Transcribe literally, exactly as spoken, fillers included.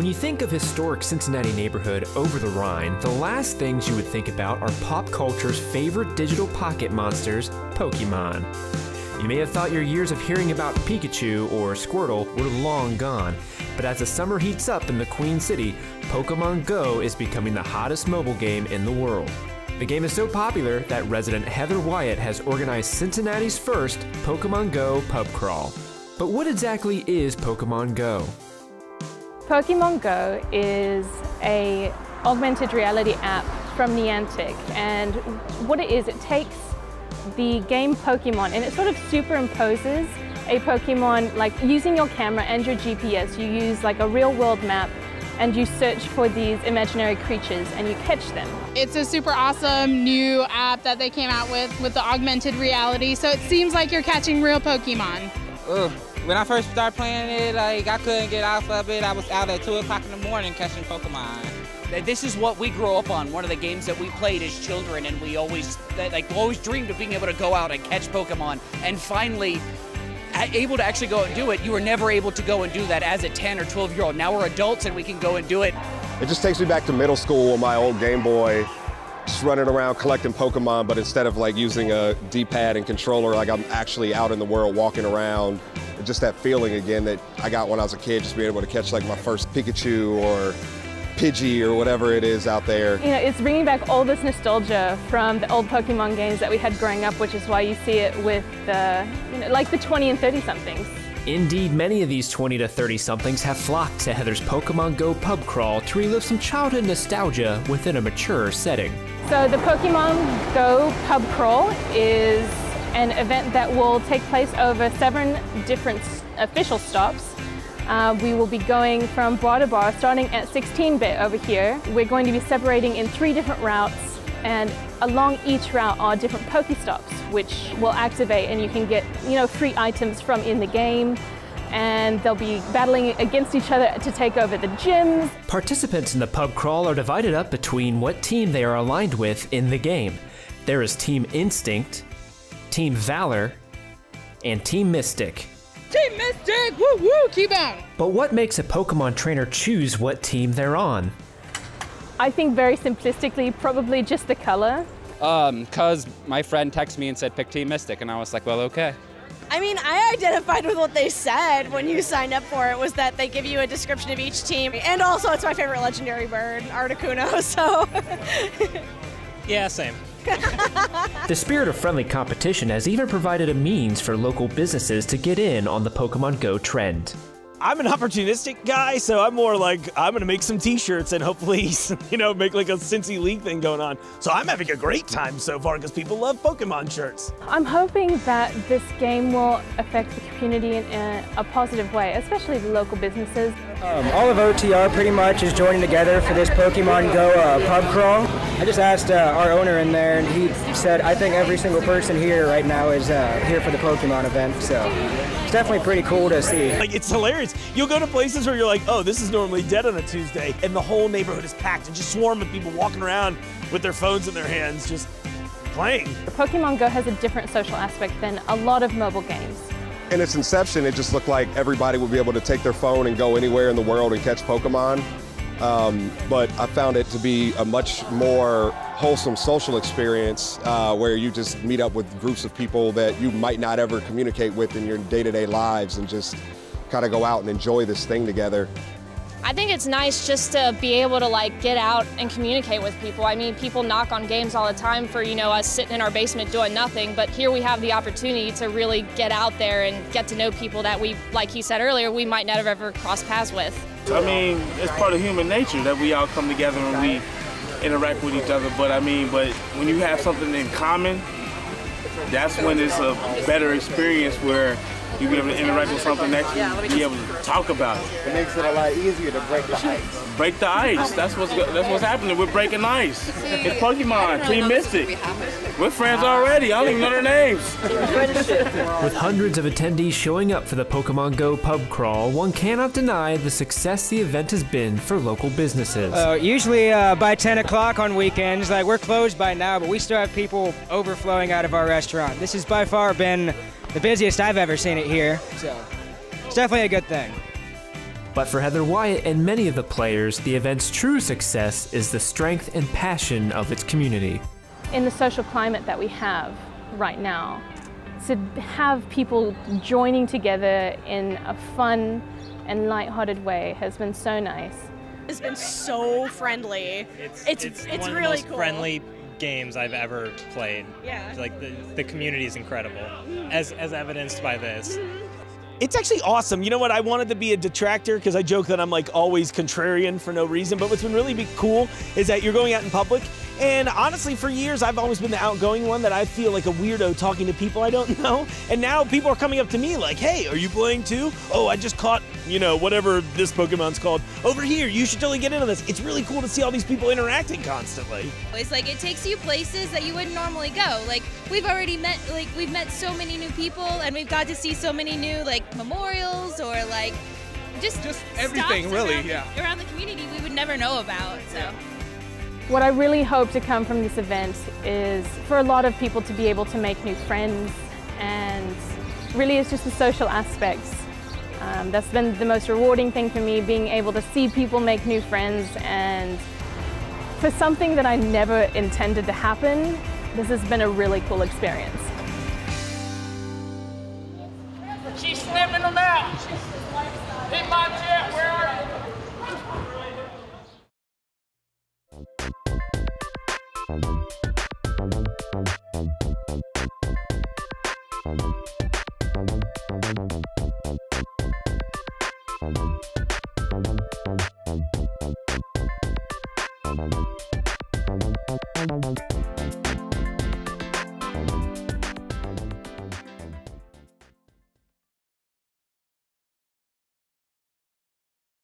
When you think of historic Cincinnati neighborhood Over the Rhine, the last things you would think about are pop culture's favorite digital pocket monsters, Pokemon. You may have thought your years of hearing about Pikachu or Squirtle were long gone, but as the summer heats up in the Queen City, Pokemon Go is becoming the hottest mobile game in the world. The game is so popular that resident Heather Wyatt has organized Cincinnati's first Pokemon Go pub crawl. But what exactly is Pokemon Go? Pokemon Go is an augmented reality app from Niantic, and what it is, it takes the game Pokemon and it sort of superimposes a Pokemon, like using your camera and your G P S. You use like a real world map and you search for these imaginary creatures and you catch them. It's a super awesome new app that they came out with with the augmented reality, so it seems like you're catching real Pokemon. Ugh. When I first started playing it, like, I couldn't get out of it. I was out at two o'clock in the morning catching Pokemon. This is what we grew up on, one of the games that we played as children, and we always, like, always dreamed of being able to go out and catch Pokemon, and finally able to actually go and do it. You were never able to go and do that as a ten or twelve year old. Now we're adults and we can go and do it. It just takes me back to middle school on my old Game Boy, just running around collecting Pokemon, but instead of like using a D pad and controller, like I'm actually out in the world walking around. Just that feeling again that I got when I was a kid, just being able to catch like my first Pikachu or Pidgey or whatever it is out there. You know, it's bringing back all this nostalgia from the old Pokemon games that we had growing up, which is why you see it with the, you know, like the twenty and thirty somethings. Indeed, many of these twenty to thirty somethings have flocked to Heather's Pokemon Go pub crawl to relive some childhood nostalgia within a mature setting. So the Pokemon Go pub crawl is an event that will take place over seven different official stops. Uh, we will be going from bar to bar, starting at sixteen bit over here. We're going to be separating in three different routes, and along each route are different Pokestops, which will activate, and you can get, you know, free items from in the game. And they'll be battling against each other to take over the gyms. Participants in the pub crawl are divided up between what team they are aligned with in the game. There is Team Instinct, Team Valor, and Team Mystic. Team Mystic, woo woo, keep on! But what makes a Pokemon trainer choose what team they're on? I think very simplistically, probably just the color. Um, cause my friend texted me and said, pick Team Mystic, and I was like, well, okay. I mean, I identified with what they said when you signed up for it, was that they give you a description of each team, and also it's my favorite legendary bird, Articuno, so. Yeah, same. The spirit of friendly competition has even provided a means for local businesses to get in on the Pokemon Go trend. I'm an opportunistic guy, so I'm more like, I'm gonna make some t-shirts and hopefully, you know, make like a Cincy League thing going on. So I'm having a great time so far because people love Pokemon shirts. I'm hoping that this game will affect the community in a, a positive way, especially the local businesses. Um, all of O T R pretty much is joining together for this Pokemon Go uh, pub crawl. I just asked uh, our owner in there and he said, I think every single person here right now is uh, here for the Pokemon event, so it's definitely pretty cool to see. Like, it's hilarious. You'll go to places where you're like, oh, this is normally dead on a Tuesday, and the whole neighborhood is packed and just swarmed with people walking around with their phones in their hands, just playing. Pokemon Go has a different social aspect than a lot of mobile games. In its inception, it just looked like everybody would be able to take their phone and go anywhere in the world and catch Pokemon. Um, but I found it to be a much more wholesome social experience uh, where you just meet up with groups of people that you might not ever communicate with in your day-to-day lives and just kind of go out and enjoy this thing together. I think it's nice just to be able to like get out and communicate with people. I mean, people knock on games all the time for, you know, us sitting in our basement doing nothing, but here we have the opportunity to really get out there and get to know people that we, like he said earlier, we might not have ever crossed paths with. I mean, it's part of human nature that we all come together and we interact with each other, but I mean, but when you have something in common, that's when it's a better experience where you'll be able to interact with something that you be able to talk about. It makes it a lot easier to break the ice. Break the ice. That's what's that's what's happening. We're breaking ice. It's Pokemon, Team Mystic. We're friends already. I don't even know their names. With hundreds of attendees showing up for the Pokemon Go pub crawl, one cannot deny the success the event has been for local businesses. Uh, usually uh, by ten o'clock on weekends, like we're closed by now, but we still have people overflowing out of our restaurant. This has by far been the busiest I've ever seen it here, so it's definitely a good thing. But for Heather Wyatt and many of the players, the event's true success is the strength and passion of its community. In the social climate that we have right now, to have people joining together in a fun and lighthearted way has been so nice. It's been so friendly. It's, it's, it's, it's one really of the most cool. friendly games I've ever played. Yeah. Like the, the community is incredible, as, as evidenced by this. It's actually awesome. You know what? I wanted to be a detractor because I joke that I'm like always contrarian for no reason. But what's been really be cool is that you're going out in public. And honestly, for years, I've always been the outgoing one that I feel like a weirdo talking to people I don't know. And now people are coming up to me like, hey, are you playing too? Oh, I just caught, you know, whatever this Pokemon's called over here. You should totally get into this. It's really cool to see all these people interacting constantly. It's like it takes you places that you wouldn't normally go. Like we've already met, like we've met so many new people and we've got to see so many new like memorials or like just, just everything really around, yeah. around the community we would never know about. So what I really hope to come from this event is for a lot of people to be able to make new friends, and really it's just the social aspects. Um, that's been the most rewarding thing for me, being able to see people make new friends, and for something that I never intended to happen, this has been a really cool experience. She's slamming them out. Hey, Mom, Jet, where are you?